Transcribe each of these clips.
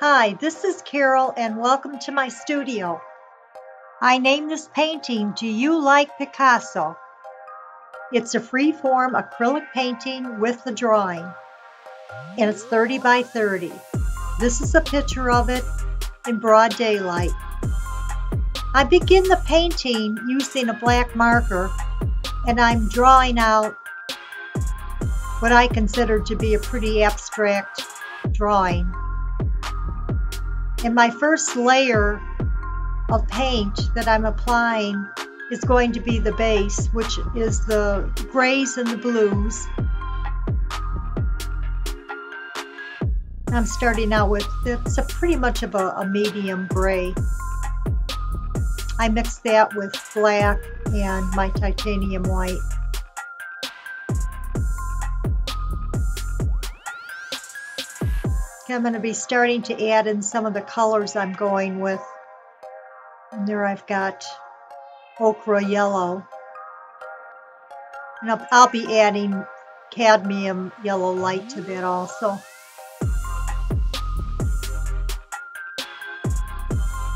Hi, this is Carol and welcome to my studio. I named this painting, Do You Like Picasso? It's a free-form acrylic painting with the drawing, and it's 30 by 30. This is a picture of it in broad daylight. I begin the painting using a black marker, and I'm drawing out what I consider to be a pretty abstract drawing. And my first layer of paint that I'm applying is going to be the base, which is the grays and the blues. I'm starting out with, it's pretty much a medium gray. I mix that with black and my titanium white. I'm going to be starting to add in some of the colors I'm going with. And there I've got ochre yellow. And I'll be adding cadmium yellow light to that also.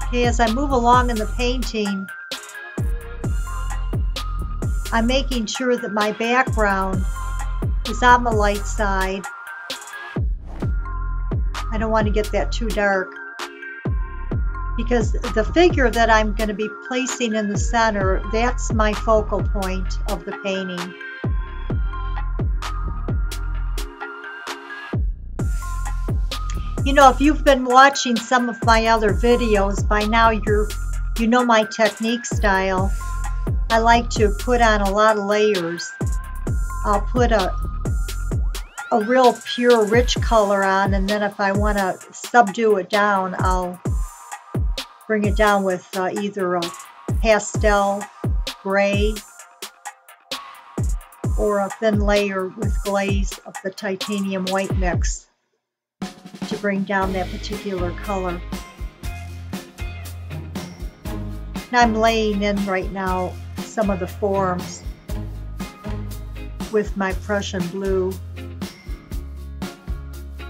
Okay, as I move along in the painting, I'm making sure that my background is on the light side. I don't want to get that too dark, because the figure that I'm going to be placing in the center, that's my focal point of the painting. You know, if you've been watching some of my other videos, by now you know my technique style. I like to put on a lot of layers. I'll put a real pure rich color on, and then if I want to subdue it down, I'll bring it down with either a pastel gray or a thin layer with glaze of the titanium white mix to bring down that particular color. And I'm laying in right now some of the forms with my Prussian blue.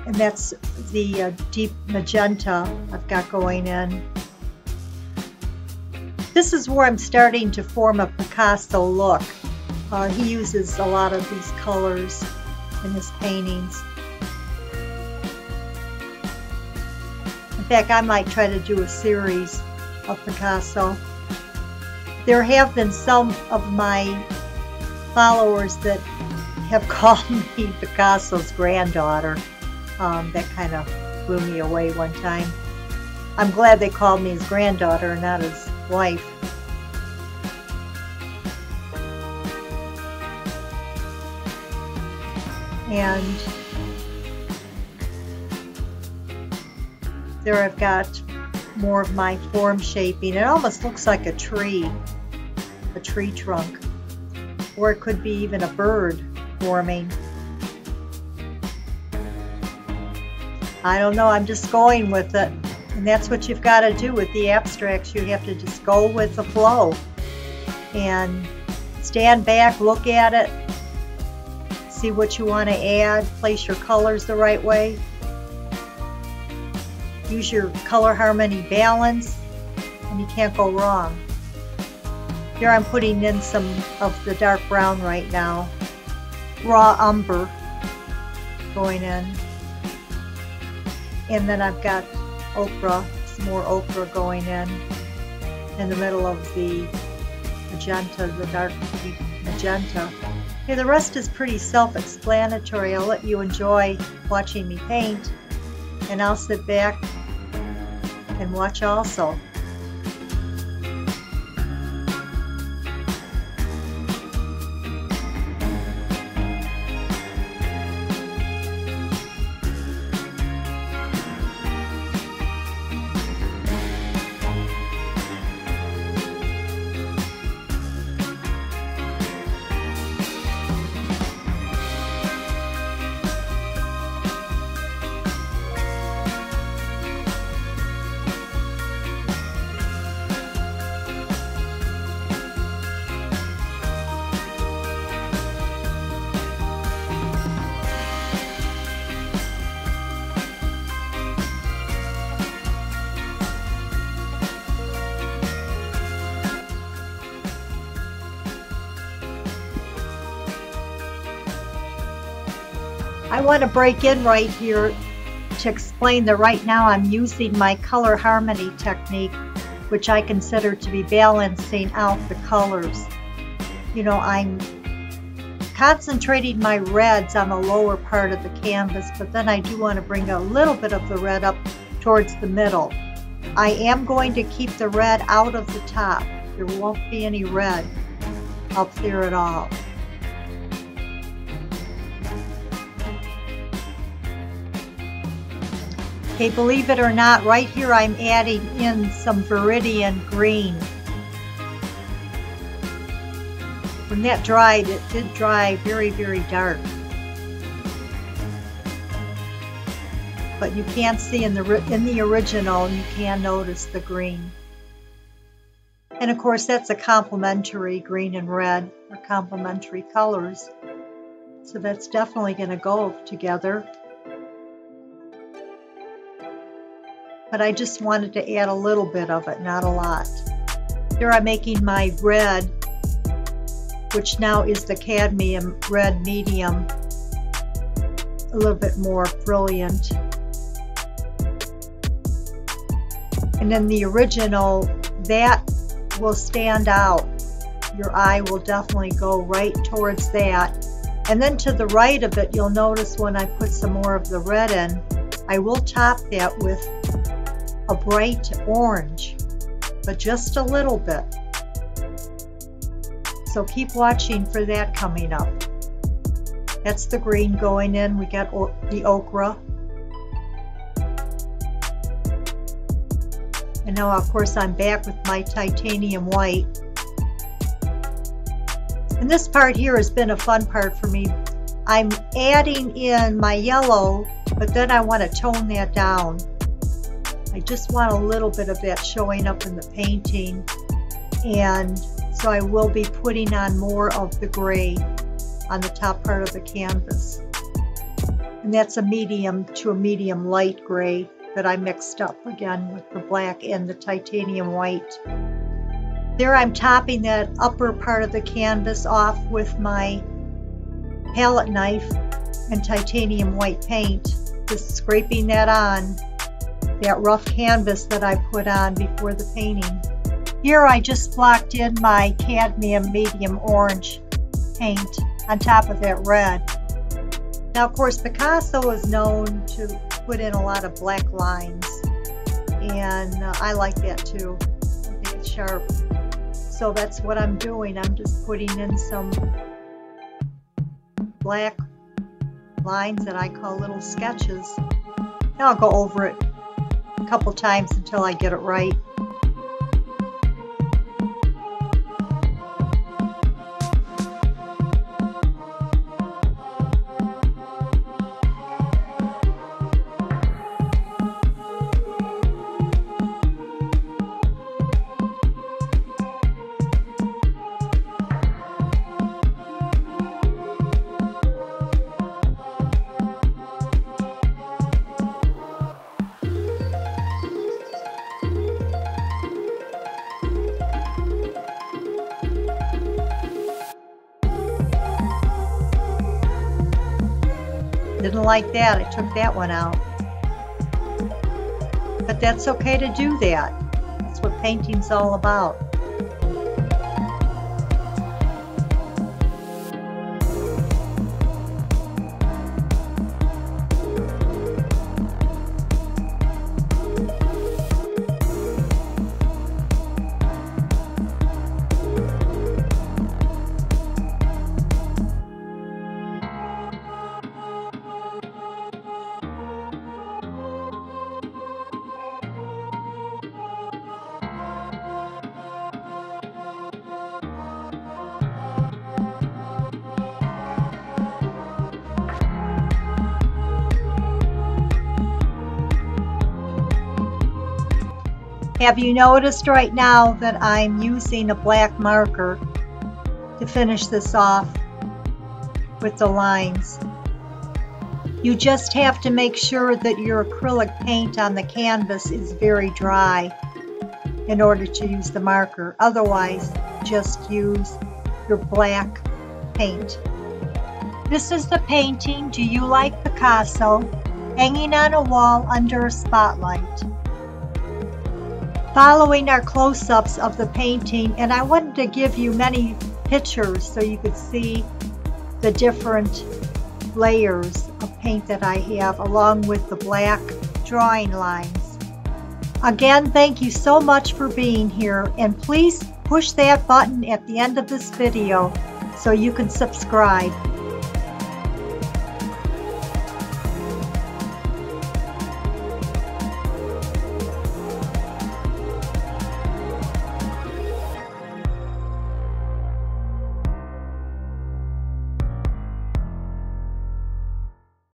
And that's the deep magenta I've got going in. This is where I'm starting to form a Picasso look. He uses a lot of these colors in his paintings. In fact, I might try to do a series of Picasso. There have been some of my followers that have called me Picasso's granddaughter. That kind of blew me away one time. I'm glad they called me his granddaughter, not his wife. And there I've got more of my form shaping. It almost looks like a tree trunk, or it could be even a bird forming. I don't know, I'm just going with it. And that's what you've got to do with the abstracts. You have to just go with the flow and stand back, look at it, see what you want to add, place your colors the right way, use your color harmony balance, and you can't go wrong. Here I'm putting in some of the dark brown right now. Raw umber going in. And then I've got ochre, some more ochre going in the middle of the magenta, the dark deep magenta. Okay, the rest is pretty self-explanatory. I'll let you enjoy watching me paint, and I'll sit back and watch also. I want to break in right here to explain that right now I'm using my color harmony technique, which I consider to be balancing out the colors. You know, I'm concentrating my reds on the lower part of the canvas, but then I do want to bring a little bit of the red up towards the middle. I am going to keep the red out of the top. There won't be any red up there at all. Okay, believe it or not, right here I'm adding in some Viridian green. When that dried, it did dry very, very dark. But you can't see in the original, you can notice the green. And of course, that's a complementary green and red, are complementary colors. So that's definitely going to go together. But I just wanted to add a little bit of it, not a lot. Here I'm making my red, which now is the cadmium red medium, a little bit more brilliant. And then the original, that will stand out. Your eye will definitely go right towards that. And then to the right of it, you'll notice when I put some more of the red in, I will top that with a bright orange, but just a little bit. So keep watching for that coming up. That's the green going in. We got the ochre. And now, of course, I'm back with my titanium white. And this part here has been a fun part for me. I'm adding in my yellow, but then I want to tone that down. I just want a little bit of that showing up in the painting. And so I will be putting on more of the gray on the top part of the canvas. And that's a medium to a medium light gray that I mixed up again with the black and the titanium white. There I'm topping that upper part of the canvas off with my palette knife and titanium white paint, just scraping that on, that rough canvas that I put on before the painting. Here I just blocked in my cadmium medium orange paint on top of that red. Now of course Picasso is known to put in a lot of black lines, and I like that too. I think it's sharp. So that's what I'm doing. I'm just putting in some black lines that I call little sketches. And I'll go over it a couple times until I get it right. Didn't like that, I took that one out. But that's okay to do that. That's what painting's all about. Have you noticed right now that I'm using a black marker to finish this off with the lines? You just have to make sure that your acrylic paint on the canvas is very dry in order to use the marker. Otherwise, just use your black paint. This is the painting "Do You Like Picasso?" hanging on a wall under a spotlight. Following are close-ups of the painting, and I wanted to give you many pictures so you could see the different layers of paint that I have, along with the black drawing lines. Again, thank you so much for being here, and please push that button at the end of this video so you can subscribe.